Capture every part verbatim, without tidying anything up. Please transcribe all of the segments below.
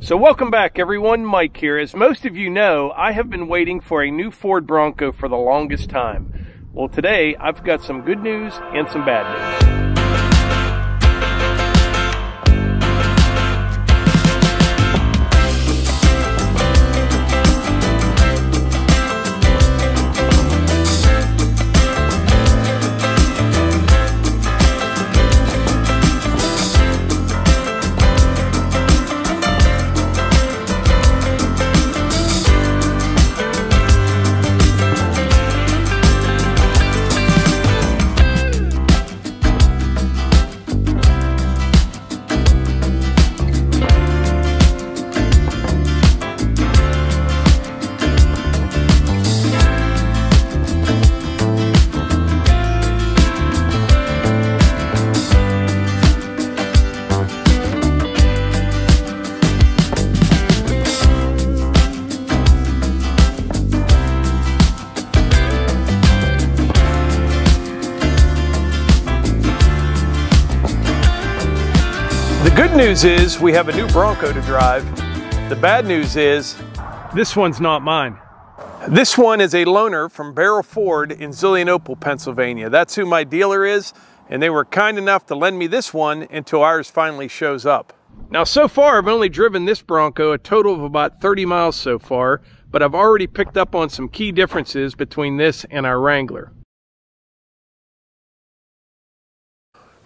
So welcome back everyone, Mike here. As most of you know, I have been waiting for a new Ford Bronco for the longest time. Well today, I've got some good news and some bad news. The good news is we have a new Bronco to drive. The bad news is this one's not mine. This one is a loaner from Barrel Ford in Zelienople, Pennsylvania. That's who my dealer is, and they were kind enough to lend me this one until ours finally shows up. Now so far I've only driven this Bronco a total of about thirty miles so far, but I've already picked up on some key differences between this and our Wrangler.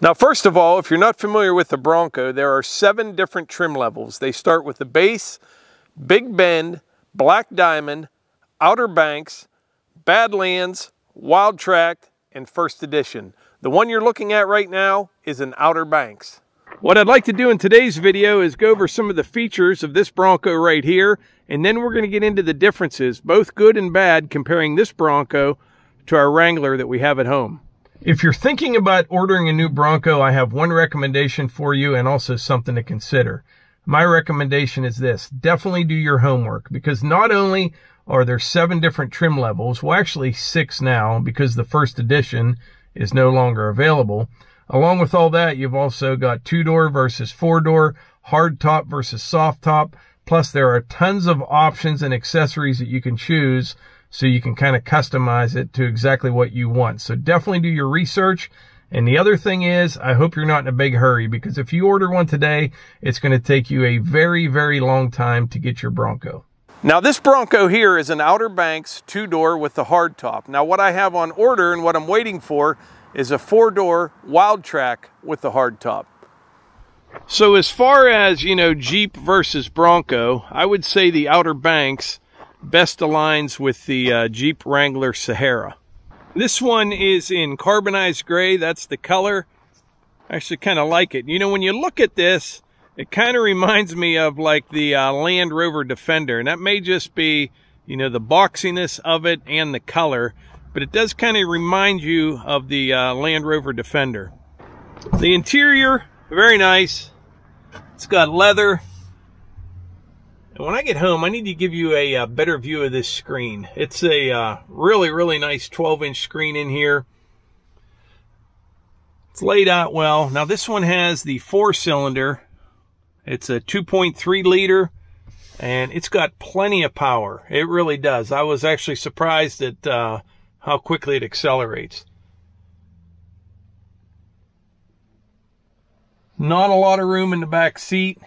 Now, first of all, if you're not familiar with the Bronco, there are seven different trim levels. They start with the base, big bend, black diamond, outer banks, badlands, Wildtrak, and first edition. The one you're looking at right now is an outer banks. What I'd like to do in today's video is go over some of the features of this Bronco right here, and then we're going to get into the differences, both good and bad, comparing this Bronco to our Wrangler that we have at home. If you're thinking about ordering a new Bronco, I have one recommendation for you and also something to consider. My recommendation is this: definitely do your homework, because not only are there seven different trim levels, well actually six now because the first edition is no longer available. Along with all that, you've also got two-door versus four-door, hard top versus soft top, plus there are tons of options and accessories that you can choose so you can kind of customize it to exactly what you want. So definitely do your research. And the other thing is, I hope you're not in a big hurry, because if you order one today, it's going to take you a very, very long time to get your Bronco. Now this Bronco here is an Outer Banks two-door with the hard top. Now what I have on order and what I'm waiting for is a four-door Wildtrak with the hard top. So as far as, you know, Jeep versus Bronco, I would say the Outer Banks best aligns with the uh, Jeep Wrangler Sahara. This one is in carbonized gray. That's the color. I actually kind of like it. You know, when you look at this, it kind of reminds me of like the uh, Land Rover Defender. And that may just be, you know, the boxiness of it and the color. But it does kind of remind you of the uh, Land Rover Defender. The interior, very nice. It's got leather. And when I get home, I need to give you a, a better view of this screen. It's a uh, really, really nice twelve inch screen in here. It's laid out well. Now this one has the four-cylinder. It's a two point three liter, and it's got plenty of power. It really does. I was actually surprised at uh, how quickly it accelerates. Not a lot of room in the back seat,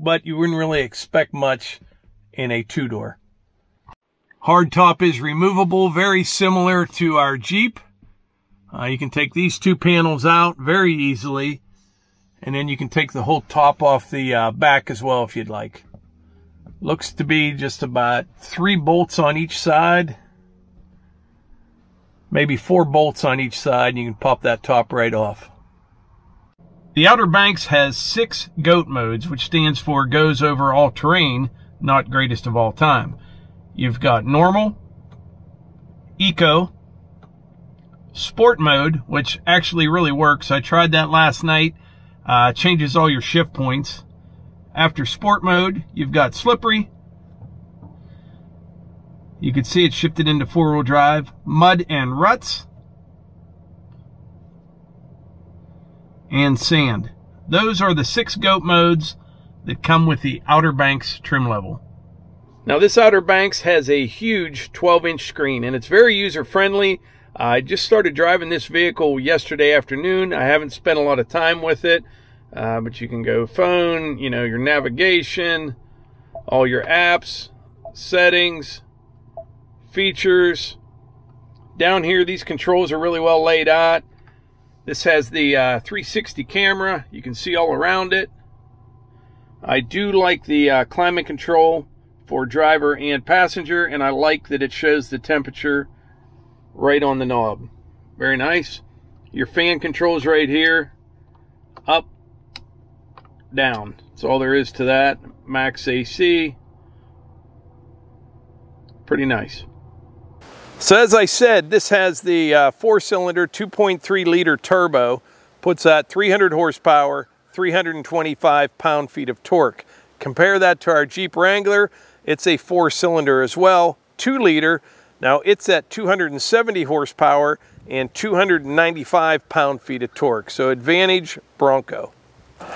but you wouldn't really expect much in a two-door. Hardtop is removable, very similar to our Jeep. Uh, you can take these two panels out very easily, and then you can take the whole top off the uh, back as well if you'd like. Looks to be just about three bolts on each side, maybe four bolts on each side, and you can pop that top right off. The Outer Banks has six GOAT modes, which stands for Goes Over All Terrain, Not Greatest of All Time. You've got Normal, Eco, Sport Mode, which actually really works. I tried that last night. Uh, changes all your shift points. After Sport Mode, you've got Slippery. You can see it shifted into four-wheel drive. Mud and Ruts. And Sand. Those are the six GOAT modes that come with the Outer Banks trim level. Now this Outer Banks has a huge twelve inch screen and it's very user friendly. Uh, I just started driving this vehicle yesterday afternoon. I haven't spent a lot of time with it, uh, but you can go phone, you know, your navigation, all your apps, settings, features. Down here, these controls are really well laid out. This has the uh, three sixty camera. You can see all around it. I do like the uh, climate control for driver and passenger, and I like that it shows the temperature right on the knob. Very nice. Your fan controls right here. Up, down. That's all there is to that. Max A C. Pretty nice. So as I said, this has the uh, four-cylinder two point three liter turbo, puts out three hundred horsepower, three hundred twenty-five pound-feet of torque. Compare that to our Jeep Wrangler, it's a four-cylinder as well, two liter. Now it's at two hundred seventy horsepower and two hundred ninety-five pound-feet of torque, so advantage Bronco.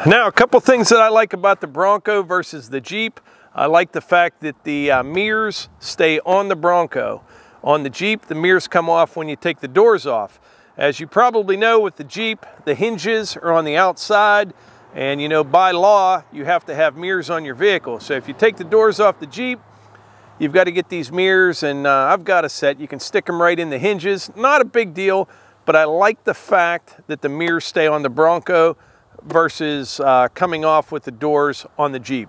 Now a couple things that I like about the Bronco versus the Jeep. I like the fact that the uh, mirrors stay on the Bronco. On the Jeep, the mirrors come off when you take the doors off. As you probably know, with the Jeep, the hinges are on the outside, and you know, by law, you have to have mirrors on your vehicle. So if you take the doors off the Jeep, you've got to get these mirrors, and uh, I've got a set. You can stick them right in the hinges. Not a big deal, but I like the fact that the mirrors stay on the Bronco versus uh, coming off with the doors on the Jeep.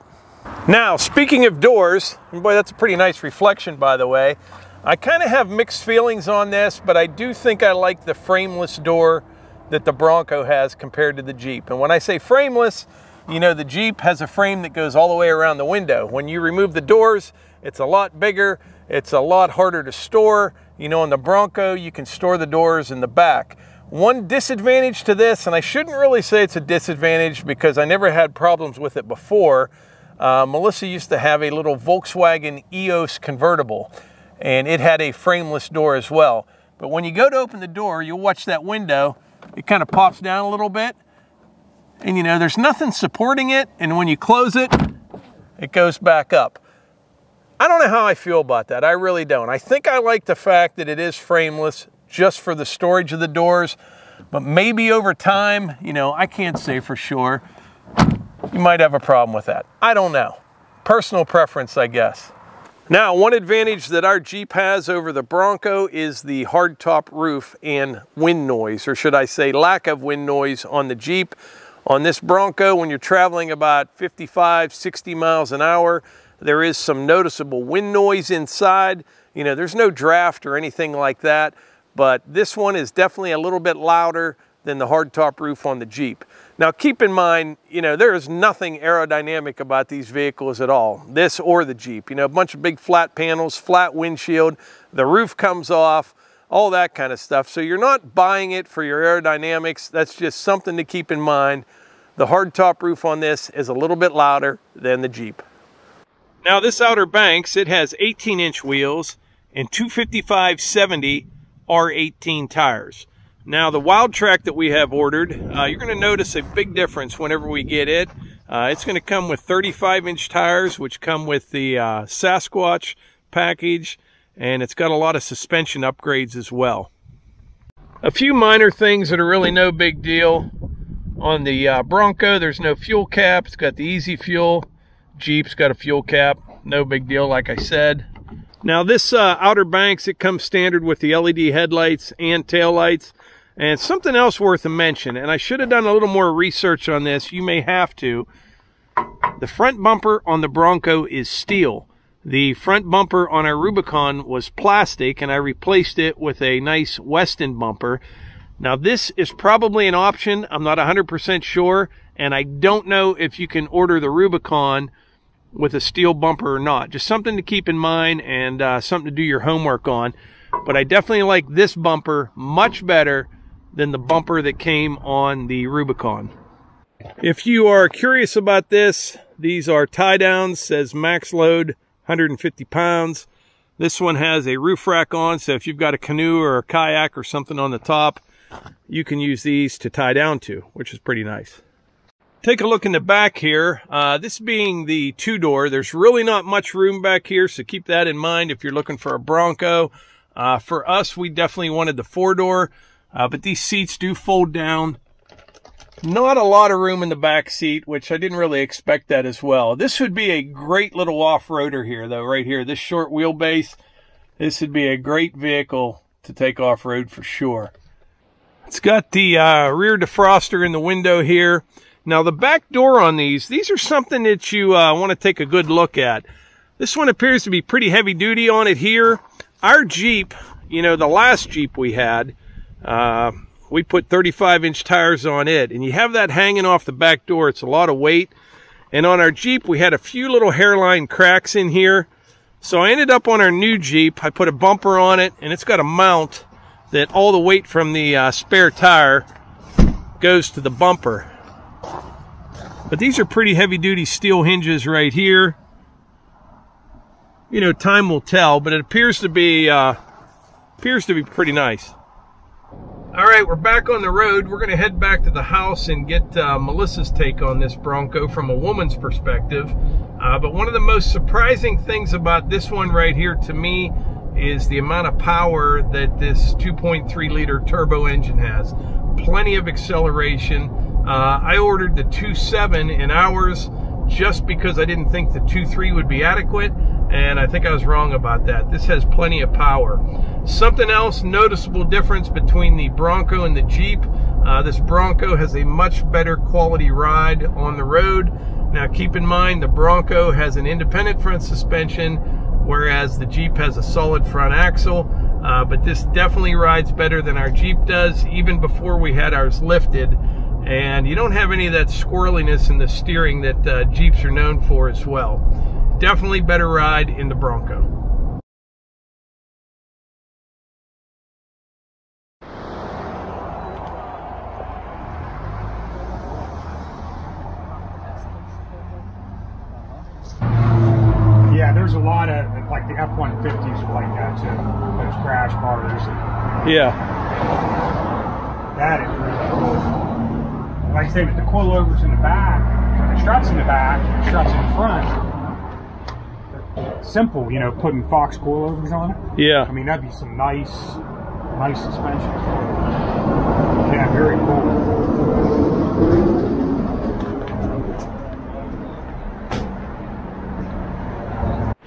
Now, speaking of doors, and boy, that's a pretty nice reflection, by the way. I kind of have mixed feelings on this, but I do think I like the frameless door that the Bronco has compared to the Jeep. And when I say frameless, you know, the Jeep has a frame that goes all the way around the window. When you remove the doors, it's a lot bigger. It's a lot harder to store. You know, on the Bronco, you can store the doors in the back. One disadvantage to this, and I shouldn't really say it's a disadvantage because I never had problems with it before. Uh, Melissa used to have a little Volkswagen E O S convertible, and it had a frameless door as well. But when you go to open the door, you'll watch that window, it kind of pops down a little bit, and you know, there's nothing supporting it, and when you close it, it goes back up. I don't know how I feel about that, I really don't. I think I like the fact that it is frameless just for the storage of the doors, but maybe over time, you know, I can't say for sure, you might have a problem with that. I don't know. Personal preference, I guess. Now, one advantage that our Jeep has over the Bronco is the hard top roof and wind noise, or should I say lack of wind noise on the Jeep. On this Bronco, when you're traveling about fifty-five, sixty miles an hour, there is some noticeable wind noise inside. You know, there's no draft or anything like that, but this one is definitely a little bit louder than the hard top roof on the Jeep. Now keep in mind, you know, there is nothing aerodynamic about these vehicles at all, this or the Jeep. You know, a bunch of big flat panels, flat windshield, the roof comes off, all that kind of stuff. So you're not buying it for your aerodynamics. That's just something to keep in mind. The hard top roof on this is a little bit louder than the Jeep. Now this Outer Banks, it has eighteen inch wheels and two fifty-five seventy R eighteen tires. Now the Wildtrak that we have ordered, uh, you're going to notice a big difference whenever we get it. Uh, it's going to come with thirty-five inch tires, which come with the uh, Sasquatch package, and it's got a lot of suspension upgrades as well. A few minor things that are really no big deal. On the uh, Bronco, there's no fuel cap. It's got the Easy Fuel. Jeep's got a fuel cap. No big deal, like I said. Now this uh, Outer Banks, it comes standard with the L E D headlights and taillights. And something else worth a mention, and I should have done a little more research on this, you may have to. The front bumper on the Bronco is steel. The front bumper on our Rubicon was plastic, and I replaced it with a nice Weston bumper. Now this is probably an option, I'm not one hundred percent sure, and I don't know if you can order the Rubicon with a steel bumper or not. Just something to keep in mind and uh, something to do your homework on. But I definitely like this bumper much better than the bumper that came on the Rubicon. If you are curious about this, these are tie downs, says max load one hundred fifty pounds. This one has a roof rack on, so if you've got a canoe or a kayak or something on the top, you can use these to tie down to, which is pretty nice. Take a look in the back here. Uh, this being the two-door, there's really not much room back here, so keep that in mind if you're looking for a Bronco. Uh, for us, we definitely wanted the four-door, uh, but these seats do fold down. Not a lot of room in the back seat, which I didn't really expect that as well. This would be a great little off-roader here, though, right here. This short wheelbase, this would be a great vehicle to take off-road for sure. It's got the uh, rear defroster in the window here. Now, the back door on these, these are something that you uh, want to take a good look at. This one appears to be pretty heavy duty on it here. Our Jeep, you know, the last Jeep we had, uh, we put thirty-five inch tires on it. And you have that hanging off the back door. It's a lot of weight. And on our Jeep, we had a few little hairline cracks in here. So I ended up on our new Jeep. I put a bumper on it, and it's got a mount that all the weight from the uh, spare tire goes to the bumper. But these are pretty heavy-duty steel hinges right here. You know, time will tell, but it appears to be uh, appears to be pretty nice. All right, we're back on the road. We're going to head back to the house and get uh, Melissa's take on this Bronco from a woman's perspective. Uh, but one of the most surprising things about this one right here to me is the amount of power that this two point three liter turbo engine has. Plenty of acceleration. Uh, I ordered the two point seven in ours just because I didn't think the two point three would be adequate, and I think I was wrong about that. This has plenty of power. Something else noticeable difference between the Bronco and the Jeep. Uh, this Bronco has a much better quality ride on the road. Now keep in mind the Bronco has an independent front suspension, whereas the Jeep has a solid front axle. Uh, but this definitely rides better than our Jeep does, even before we had ours lifted. And you don't have any of that squirreliness in the steering that uh, Jeeps are known for as well. Definitely better ride in the Bronco. Yeah, there's a lot of, like, the F one fifties were like that too. Those crash bars. Yeah. That is really cool. Like I say, with the coilovers in the back, the struts in the back, the struts in front, simple, you know, putting Fox coilovers on it. Yeah. I mean, that'd be some nice, nice suspension. Yeah, very cool.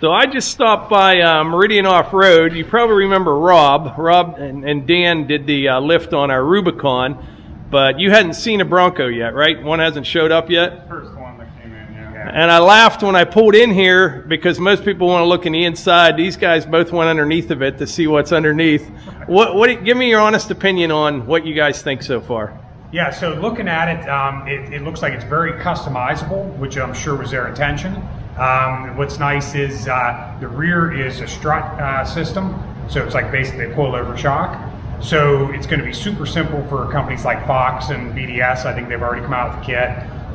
So I just stopped by uh, Meridian Off Road. You probably remember Rob. Rob and, and Dan did the uh, lift on our Rubicon. But you hadn't seen a Bronco yet, right? One hasn't showed up yet? First one that came in, yeah. And I laughed when I pulled in here because most people want to look in the inside. These guys both went underneath of it to see what's underneath. What? What? Give me your honest opinion on what you guys think so far. Yeah, so looking at it, um, it, it looks like it's very customizable, which I'm sure was their intention. Um, what's nice is uh, the rear is a strut uh, system, so it's like basically a coilover shock. So it's going to be super simple for companies like Fox and B D S. I think they've already come out with the kit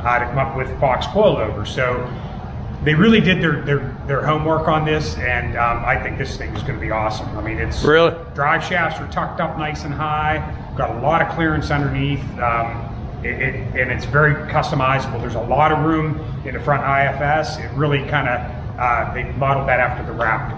uh, to come up with Fox coilovers. So they really did their their, their homework on this, and um, I think this thing is going to be awesome. I mean, it's really drive shafts are tucked up nice and high, got a lot of clearance underneath, um, it, it, and it's very customizable. There's a lot of room in the front I F S. It really kind of uh, they modeled that after the Raptor.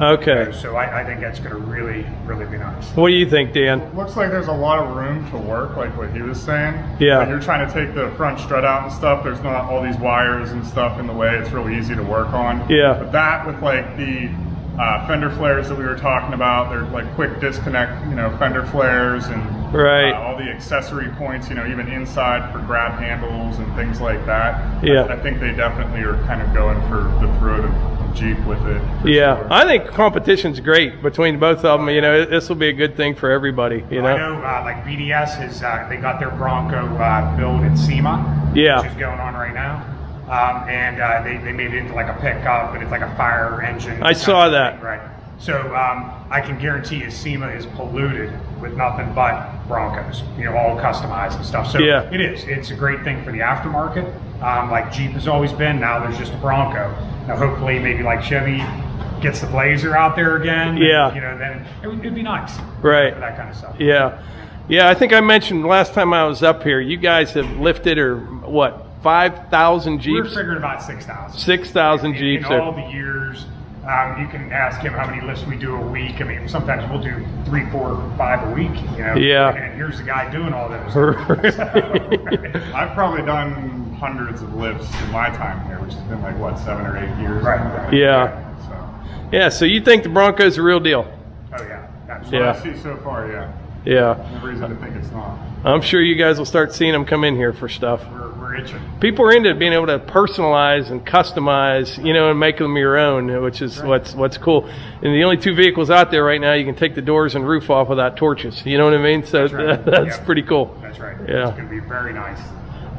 Okay. So I, I think that's going to really, really be nice. What do you think, Dan? It looks like there's a lot of room to work, like what he was saying. Yeah. When you're trying to take the front strut out and stuff, there's not all these wires and stuff in the way. It's really easy to work on. Yeah. But that with like the uh, fender flares that we were talking about, they're like quick disconnect, you know, fender flares and right. uh, all the accessory points, you know, even inside for grab handles and things like that. Yeah. I, I think they definitely are kind of going for the throat of Jeep with it. Yeah, sure. I think competition's great between both of them. You know, this will be a good thing for everybody. You know, I know uh, like B D S is uh, they got their Bronco uh, build at SEMA, yeah, which is going on right now, um, and uh, they they made it into like a pickup, but it's like a fire engine. I saw that. Thing, right. So um, I can guarantee you SEMA is polluted with nothing but Broncos. You know, all customized and stuff. So yeah. it is. It's a great thing for the aftermarket. Um, like Jeep has always been. Now there's just a Bronco. Now hopefully maybe like Chevy gets the Blazer out there again. Yeah. And, you know, then it would it'd be nice. Right. For that kind of stuff. Yeah. Yeah. I think I mentioned last time I was up here, you guys have lifted or what, five thousand Jeeps? We're figuring about six thousand. six thousand Jeeps. In all the years, um, you can ask him how many lifts we do a week. I mean, sometimes we'll do three, four, five a week. You know? Yeah. And here's the guy doing all those. Right. So, I've probably done hundreds of lifts in my time here, which has been like, what, seven or eight years? Right. Right. Yeah. So. Yeah, so you think the Bronco's the real deal? Oh, yeah. That's what yeah. I see so far, yeah. Yeah. No reason to think it's not. I'm sure you guys will start seeing them come in here for stuff. We're, we're itching. People are into being able to personalize and customize, you know, and make them your own, which is right. what's what's cool. And the only two vehicles out there right now you can take the doors and roof off without torches. You know what I mean? So that's, right. that's yeah. pretty cool. That's right. Yeah. It's going to be very nice.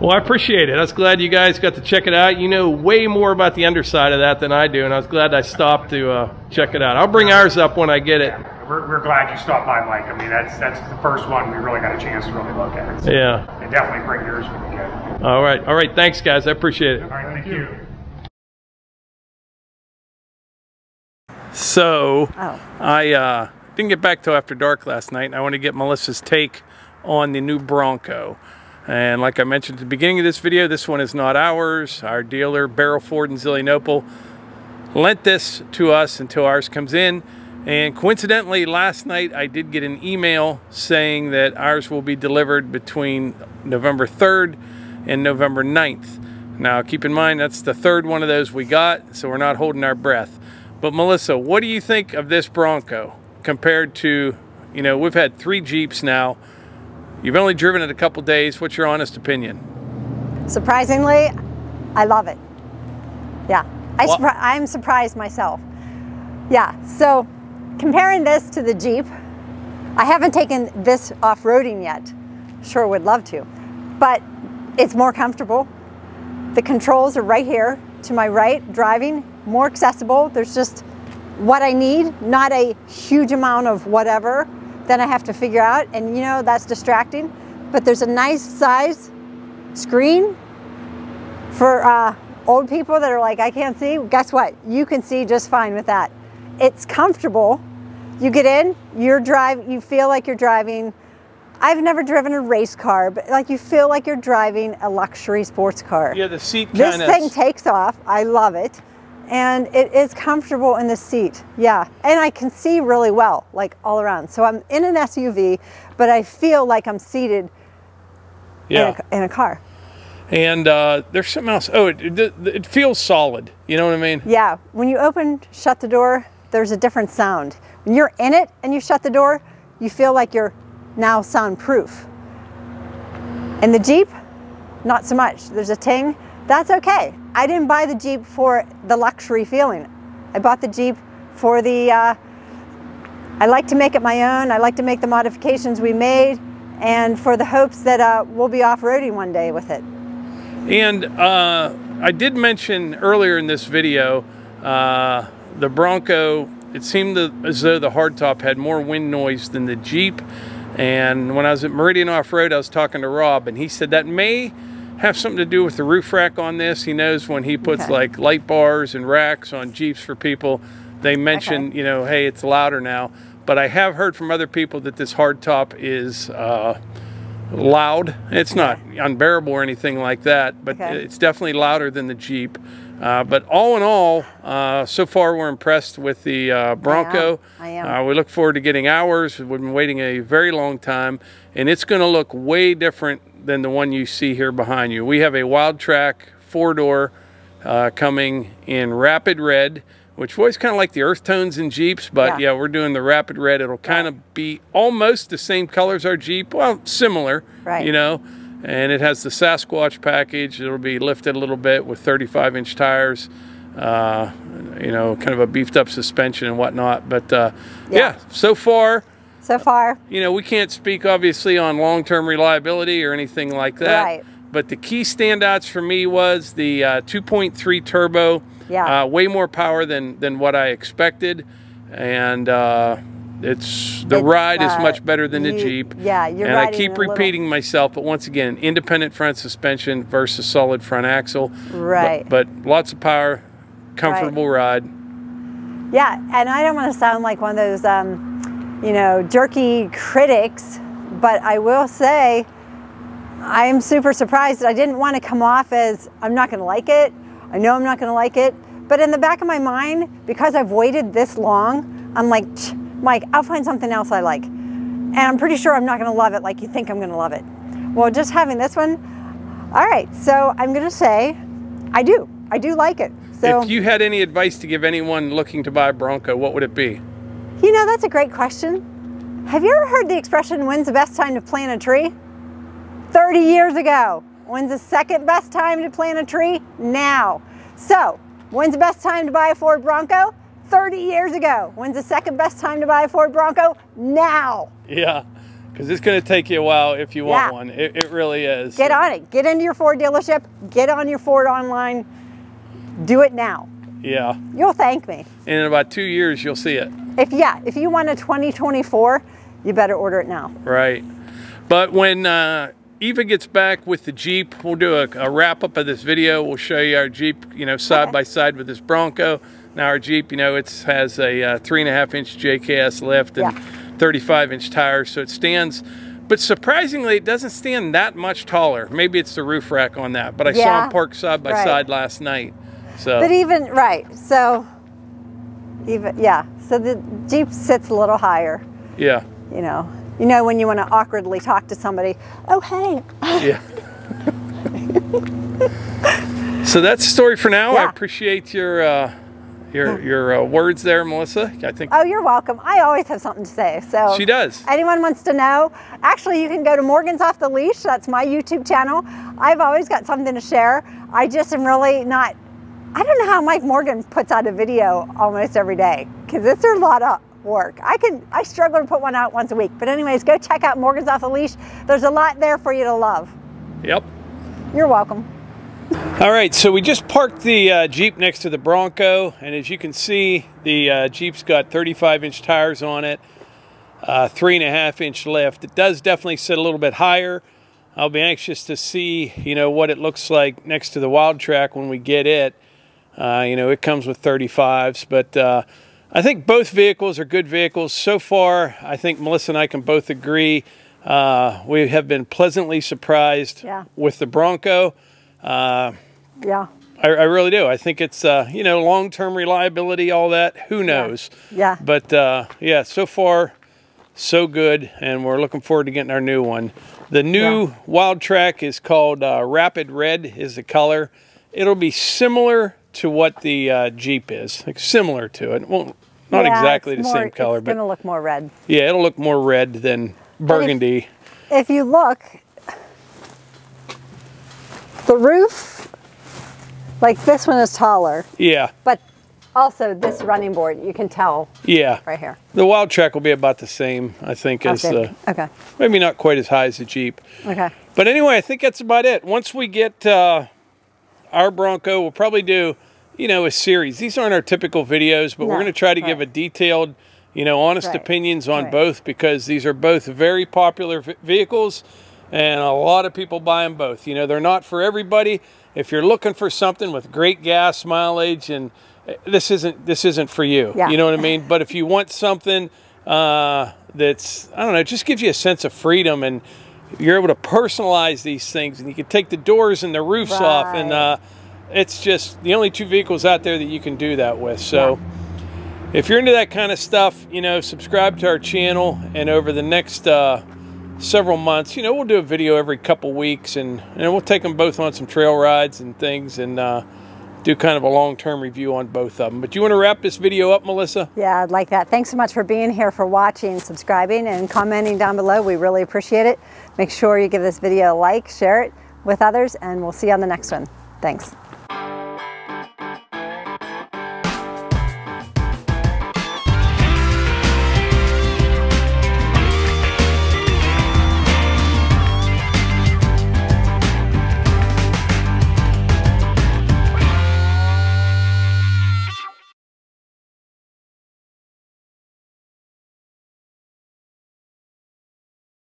Well, I appreciate it. I was glad you guys got to check it out. You know way more about the underside of that than I do, and I was glad I stopped to uh, check it out. I'll bring ours up when I get it. Yeah. We're, we're glad you stopped by, Mike. I mean, that's that's the first one we really got a chance to really look at. So yeah. And definitely bring yours when you get it. All right. All right. Thanks, guys. I appreciate it. All right. Thank, thank you. you. So oh. I uh, didn't get back till after dark last night, and I want to get Melissa's take on the new Bronco. And like I mentioned at the beginning of this video, this one is not ours. Our dealer, Barrel Ford in Zelienople, lent this to us until ours comes in. And coincidentally, last night I did get an email saying that ours will be delivered between November third and November ninth. Now, keep in mind, that's the third one of those we got, so we're not holding our breath. But Melissa, what do you think of this Bronco compared to, you know, we've had three Jeeps now. You've only driven it a couple days. What's your honest opinion? Surprisingly, I love it. Yeah, I well, surpri I'm surprised myself. Yeah, so... comparing this to the Jeep, I haven't taken this off-roading yet. Sure would love to, but it's more comfortable. The controls are right here to my right, driving, more accessible. There's just what I need, not a huge amount of whatever that I have to figure out. And you know, that's distracting, but there's a nice size screen for uh, old people that are like, I can't see. Guess what? You can see just fine with that. It's comfortable. You get in, you're drive, you feel like you're driving. I've never driven a race car, but like you feel like you're driving a luxury sports car. Yeah, the seat kind of... This thing takes off. I love it. And it is comfortable in the seat. Yeah. And I can see really well, like all around. So I'm in an S U V, but I feel like I'm seated yeah. in, a, in a car. And uh, there's something else. Oh, it, it, it feels solid. You know what I mean? Yeah. When you open, shut the door, there's a different sound. When you're in it and you shut the door, you feel like you're now soundproof. And the Jeep, not so much. There's a ting. That's okay. I didn't buy the Jeep for the luxury feeling. I bought the Jeep for the, uh, I like to make it my own. I like to make the modifications we made and for the hopes that uh, we'll be off-roading one day with it. And uh, I did mention earlier in this video, uh, the Bronco, it seemed as though the hardtop had more wind noise than the Jeep. And when I was at Meridian Off Road, I was talking to Rob, and he said that may have something to do with the roof rack on this. He knows when he puts okay. like light bars and racks on Jeeps for people, they mention, okay. you know, hey, it's louder now. But I have heard from other people that this hardtop is... Uh, loud. It's not unbearable or anything like that, but okay. it's definitely louder than the Jeep. Uh, but all in all, uh, so far we're impressed with the uh, Bronco. I am. I am. Uh, we look forward to getting ours. We've been waiting a very long time, and it's going to look way different than the one you see here behind you. We have a Wildtrak four-door uh, coming in Rapid Red, which was kind of like the earth tones in Jeeps, but yeah, yeah we're doing the Rapid Red. It'll kind right. of be almost the same color as our Jeep. Well, similar, right. you know, and it has the Sasquatch package. It'll be lifted a little bit with thirty-five inch tires, uh, you know, kind of a beefed up suspension and whatnot. But uh, yeah. yeah, so far. So far. You know, we can't speak obviously on long-term reliability or anything like that. Right. But the key standouts for me was the uh, two point three turbo. Yeah. Uh, way more power than than what I expected, and uh, it's the it's, ride uh, is much better than you, the Jeep. Yeah, you're And I keep repeating little... myself, but once again, independent front suspension versus solid front axle. Right. But, but lots of power, comfortable right. ride. Yeah, and I don't want to sound like one of those, um, you know, jerky critics, but I will say I'm super surprised. I didn't want to come off as I'm not going to like it. I know I'm not going to like it. But in the back of my mind, because I've waited this long, I'm like, Mike, I'll find something else I like. And I'm pretty sure I'm not going to love it like you think I'm going to love it. Well, just having this one, all right, so I'm going to say I do. I do like it. So, if you had any advice to give anyone looking to buy a Bronco, what would it be? You know, that's a great question. Have you ever heard the expression, when's the best time to plant a tree? thirty years ago. When's the second best time to plant a tree? Now. So, when's the best time to buy a Ford Bronco? thirty years ago. When's the second best time to buy a Ford Bronco? Now. Yeah, because it's going to take you a while if you want yeah. one. It, it really is. Get on it. Get into your Ford dealership. Get on your Ford online. Do it now. Yeah. You'll thank me. And in about two years, you'll see it. If yeah, if you want a twenty twenty-four, you better order it now. Right. But when uh, Eva gets back with the Jeep, we'll do a, a wrap up of this video. We'll show you our Jeep, you know, side okay. by side with this Bronco. Now our Jeep, you know, it has a uh, three and a half inch J K S lift and yeah. thirty-five inch tires, so it stands. But surprisingly, it doesn't stand that much taller. Maybe it's the roof rack on that. But I yeah. saw them parked side by right. side last night. So. But even, right, so, even, yeah, so the Jeep sits a little higher. Yeah. You know, you know when you want to awkwardly talk to somebody, oh, hey. Yeah. So that's the story for now. Yeah. I appreciate your, uh, your, your uh, words there, Melissa. I think. Oh, you're welcome. I always have something to say, so. She does. Anyone wants to know, actually, you can go to Morgan's Off the Leash. That's my YouTube channel. I've always got something to share. I just am really not, I don't know how Mike Morgan puts out a video almost every day, because it's a lot of work. I can, I struggle to put one out once a week. But anyways, go check out Morgan's Off the Leash. There's a lot there for you to love. Yep. You're welcome. All right, so we just parked the uh, Jeep next to the Bronco. And as you can see, the uh, Jeep's got thirty-five inch tires on it, uh, three and a half inch lift. It does definitely sit a little bit higher. I'll be anxious to see, you know, what it looks like next to the Wildtrak when we get it. Uh, you know, it comes with thirty-fives, but uh, I think both vehicles are good vehicles. So far, I think Melissa and I can both agree. Uh, we have been pleasantly surprised yeah. with the Bronco. Uh, yeah. I, I really do. I think it's, uh, you know, long-term reliability, all that, who knows? Yeah. yeah. But, uh, yeah, so far, so good, and we're looking forward to getting our new one. The new yeah. Wildtrak is called uh, Rapid Red is the color. It'll be similar to what the uh, Jeep is, like similar to it. Well, not yeah, exactly the more, same color, it's but it's gonna look more red. Yeah, it'll look more red than burgundy. If, if you look, the roof, like this one is taller. Yeah. But also this running board, you can tell. Yeah. Right here. The Wildtrak will be about the same, I think, as the. Okay. Maybe not quite as high as the Jeep. Okay. But anyway, I think that's about it. Once we get Uh, our Bronco, will probably do, you know, a series. These aren't our typical videos, but no, we're going to try to right. give a detailed, you know, honest right. opinions on right. both, because these are both very popular vehicles and a lot of people buy them both. You know, they're not for everybody. If you're looking for something with great gas mileage, and this isn't this isn't for you. Yeah. You know what I mean? But if you want something uh, that's, I don't know, just gives you a sense of freedom, and you're able to personalize these things, and you can take the doors and the roofs right. off, and uh, it's just the only two vehicles out there that you can do that with. So yeah. if you're into that kind of stuff, you know, subscribe to our channel, and over the next uh, several months, you know, we'll do a video every couple weeks, and, and we'll take them both on some trail rides and things, and uh, do kind of a long-term review on both of them. But you want to wrap this video up, Melissa? Yeah, I'd like that. Thanks so much for being here, for watching, subscribing, and commenting down below. We really appreciate it. Make sure you give this video a like, share it with others, and we'll see you on the next one. Thanks.